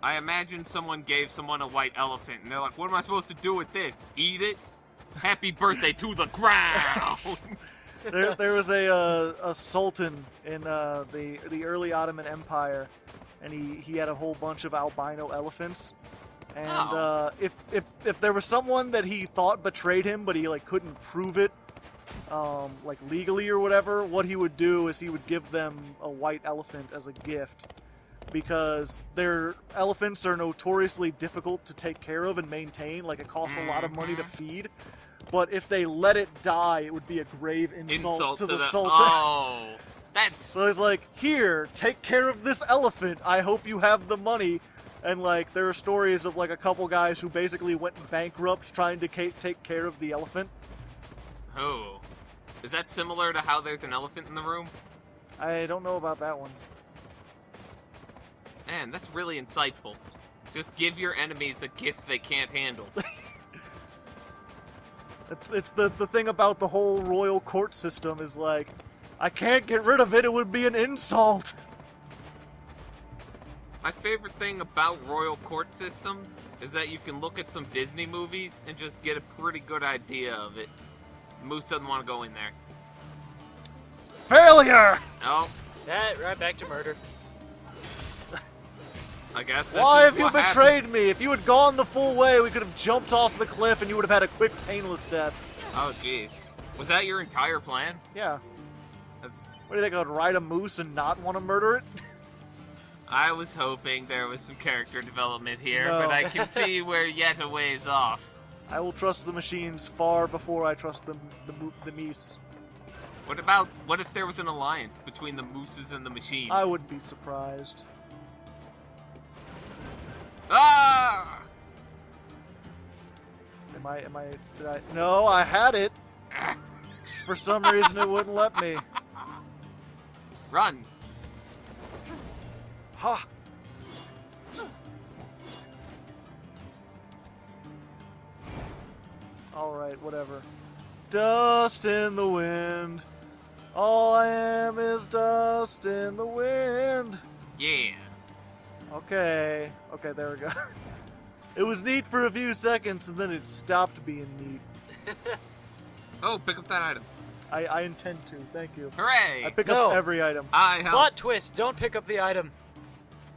I imagine someone gave someone a white elephant and they're like, what am I supposed to do with this? Eat it? Happy birthday to the ground. There, there was a uh, a sultan in uh, the the early Ottoman Empire, and he, he had a whole bunch of albino elephants. And oh. uh, if if if there was someone that he thought betrayed him, but he like couldn't prove it, um, like legally or whatever, what he would do is he would give them a white elephant as a gift, because their elephants are notoriously difficult to take care of and maintain. Like it costs mm-hmm. a lot of money to feed. But if they let it die, it would be a grave insult, insult to, to the, the sultan. Oh, that's... So he's like, here, take care of this elephant. I hope you have the money. And, like, there are stories of, like, a couple guys who basically went bankrupt trying to take care of the elephant. Oh. Is that similar to how there's an elephant in the room? I don't know about that one. Man, that's really insightful. Just give your enemies a gift they can't handle. It's, it's the, the thing about the whole royal court system is like, I can't get rid of it, it would be an insult! My favorite thing about royal court systems is that you can look at some Disney movies and just get a pretty good idea of it. Moose doesn't want to go in there. Failure! No. That, right back to murder. I guess this Why is have what you betrayed happens. me? If you had gone the full way, we could have jumped off the cliff and you would have had a quick, painless death. Oh, jeez. Was that your entire plan? Yeah. That's... What do you think, I would ride a moose and not want to murder it? I was hoping there was some character development here, no. but I can see we're yet a ways off. I will trust the machines far before I trust the, the, the meese. What about, what if there was an alliance between the mooses and the machines? I would be surprised. Ah! Am I, am I, did I, no, I had it. For some reason it wouldn't let me. Run. Ha! Alright, whatever. Dust in the wind. All I am is dust in the wind. Yeah. Okay. Okay, there we go. It was neat for a few seconds, and then it stopped being neat. Oh, pick up that item. I, I intend to. Thank you. Hooray! I pick no. up every item. I help. Plot twist. Don't pick up the item.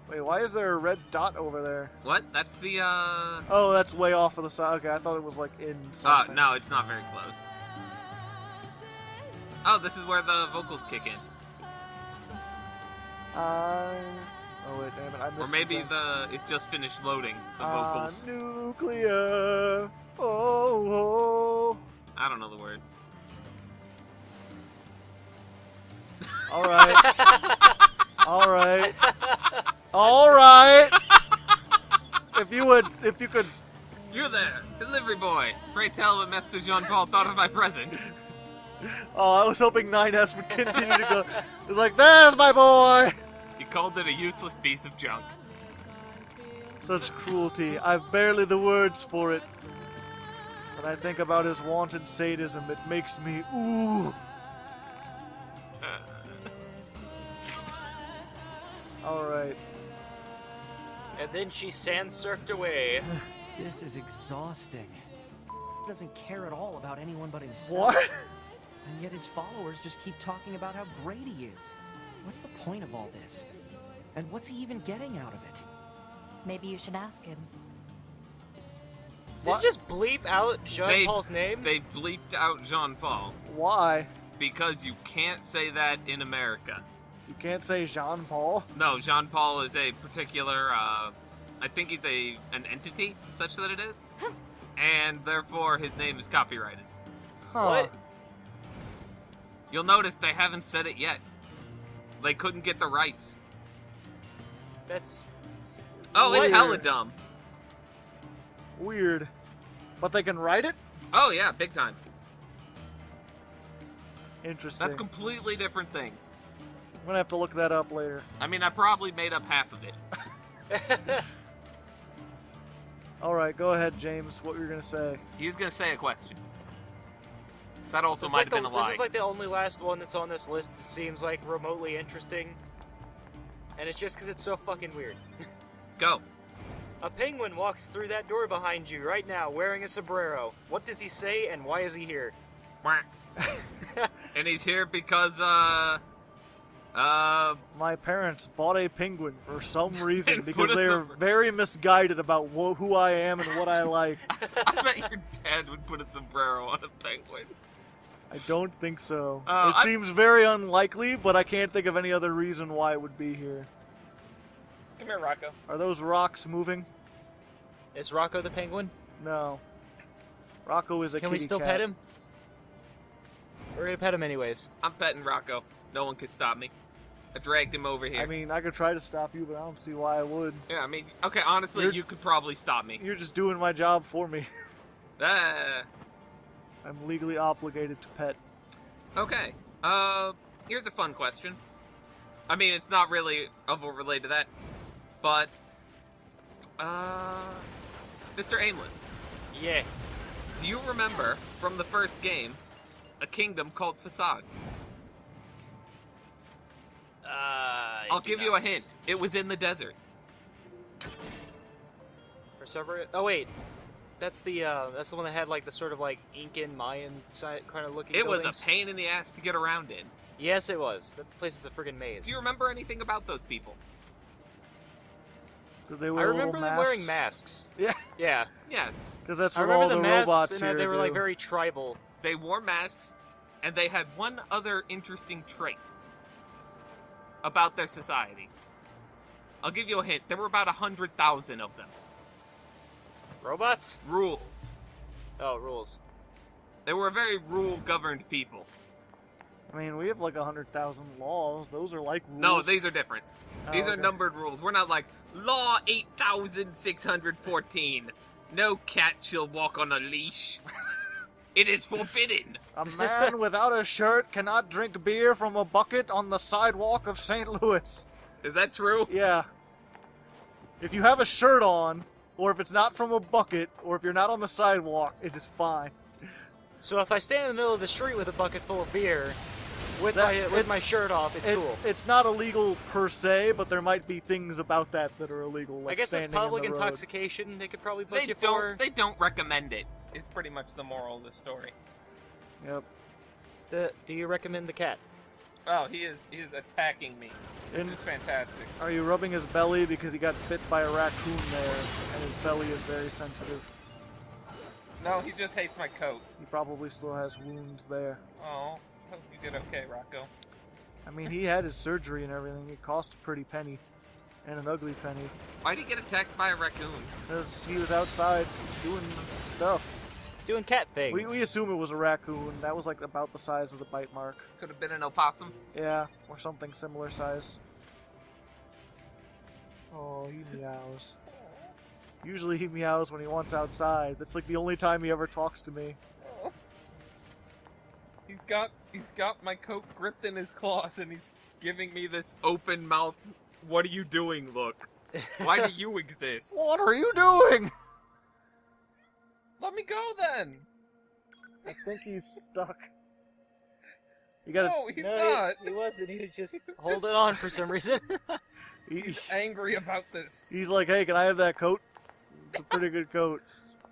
Wait, why is there a red dot over there? What? That's the, uh... Oh, that's way off of the side. Okay, I thought it was, like, in something. Oh, no, it's not very close. Oh, this is where the vocals kick in. Uh... Oh, wait, damn it, I missed Or maybe it, the... It just finished loading, the uh, vocals. Nuclear... Oh, oh... I don't know the words. Alright. Alright. All right. If you would, if you could. You're there, delivery boy. Pray tell what Master Jean-Paul thought of my present. Oh, I was hoping nine S would continue to go. It's like, there's my boy. He called it a useless piece of junk. Such cruelty. I've barely the words for it. When I think about his wanton sadism, it makes me ooh. All right. And then she sand surfed away. This is exhausting. He doesn't care at all about anyone but himself. What? And yet his followers just keep talking about how great he is. What's the point of all this? And what's he even getting out of it? Maybe you should ask him. What? Did you just bleep out Jean-Paul's name? They bleeped out Jean-Paul. Why? Because you can't say that in America. You can't say Jean-Paul? No, Jean-Paul is a particular, uh, I think he's a an entity, such that it is. And therefore, his name is copyrighted. Huh. What? You'll notice they haven't said it yet. They couldn't get the rights. That's... Oh, weird. It's hella dumb. Weird. But they can write it? Oh, yeah, big time. Interesting. That's completely different things. I'm gonna have to look that up later. I mean, I probably made up half of it. Alright, go ahead, James. What were you gonna say? He was gonna say a question. That also this might like have the, been a lie. This is like the only last one that's on this list that seems like remotely interesting. And it's just because it's so fucking weird. Go. A penguin walks through that door behind you right now wearing a sombrero. What does he say and why is he here? And he's here because, uh... Uh, my parents bought a penguin for some reason because they are very misguided about wh who I am and what I like. I bet your dad would put a sombrero on a penguin. I don't think so. Uh, it I... seems very unlikely, but I can't think of any other reason why it would be here. Come here, Rocco. Are those rocks moving? Is Rocco the penguin? No. Rocco is a kitty cat. Can we still pet him? We're gonna pet him anyways. I'm petting Rocco. No one can stop me. I dragged him over here. I mean, I could try to stop you, but I don't see why I would. Yeah, I mean, okay, honestly, you're, you could probably stop me. You're just doing my job for me. Ah. I'm legally obligated to pet. Okay, uh, here's a fun question. I mean, it's not really of or related to that, but, uh, Mister Aimless. Yeah. Do you remember, from the first game, a kingdom called Facade? Uh, I'll give you a hint. It was in the desert. For several. Oh wait, that's the uh, that's the one that had like the sort of like Incan Mayan kind of looking. It buildings. was a pain in the ass to get around in. Yes, it was. That place is a friggin' maze. Do you remember anything about those people? Did they wear I remember them masks? wearing masks. Yeah. Yeah. Yes. Because that's what all the, the masks, robots and here they were do. like very tribal. They wore masks, and they had one other interesting trait about their society. I'll give you a hint. There were about a hundred thousand of them. Robots? Rules. Oh, rules. They were a very rule-governed people. I mean, we have like a hundred thousand laws. Those are like rules. No, these are different. Oh, these okay. are numbered rules. We're not like law eight thousand six hundred fourteen. No cat shall walk on a leash. It is forbidden. A man without a shirt cannot drink beer from a bucket on the sidewalk of Saint Louis. Is that true? Yeah. If you have a shirt on, or if it's not from a bucket, or if you're not on the sidewalk, it is fine. So if I stand in the middle of the street with a bucket full of beer, with, that, my, it, with my shirt off, it's it, cool. It's not illegal per se, but there might be things about that that are illegal. Like I guess it's public in the intoxication. Road. They could probably book they you don't, for. They don't recommend it. Is pretty much the moral of the story. Yep. The, do you recommend the cat? Oh, he is he is attacking me. This and is fantastic. Are you rubbing his belly because he got bit by a raccoon there, and his belly is very sensitive? No, he just hates my coat. He probably still has wounds there. Oh, hope you get okay, Rocco. I mean, he had his surgery and everything. It cost a pretty penny. And an ugly penny. Why'd he get attacked by a raccoon? Because he was outside doing stuff. He's doing cat things. We, we assume it was a raccoon. That was like about the size of the bite mark. Could have been an opossum. Yeah, or something similar size. Oh, he meows. Usually he meows when he wants outside. That's like the only time he ever talks to me. Oh. He's got he's got my coat gripped in his claws, and he's giving me this open mouth. What are you doing, look? Why do you exist? What are you doing? Let me go, then! I think he's stuck. You gotta... No, he's no, not! He, he wasn't, he was just he's holding just... on for some reason. He's angry about this. He's like, hey, can I have that coat? It's a pretty good coat.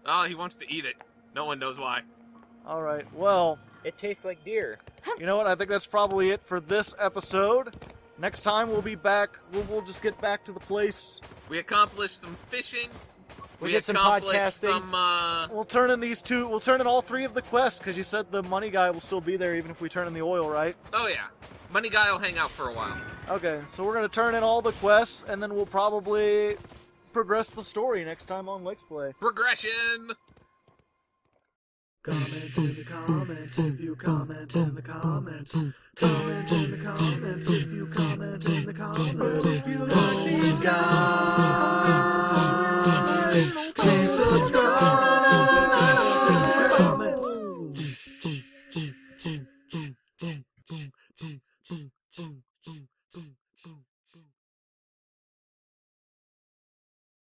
Oh, he wants to eat it. No one knows why. Alright, well... It tastes like deer. You know what, I think that's probably it for this episode. Next time we'll be back. We'll, we'll just get back to the place. We accomplished some fishing. We, we did some podcasting. Some, uh... We'll turn in these two. We'll turn in all three of the quests because you said the money guy will still be there even if we turn in the oil, right? Oh yeah, money guy will hang out for a while. Okay, so we're gonna turn in all the quests and then we'll probably progress the story next time on Legsplay. Progression. Comments in the comments if you comment in the comments. Comment in the comments if you comment in the comments. If you like these guys, please subscribe. Comments.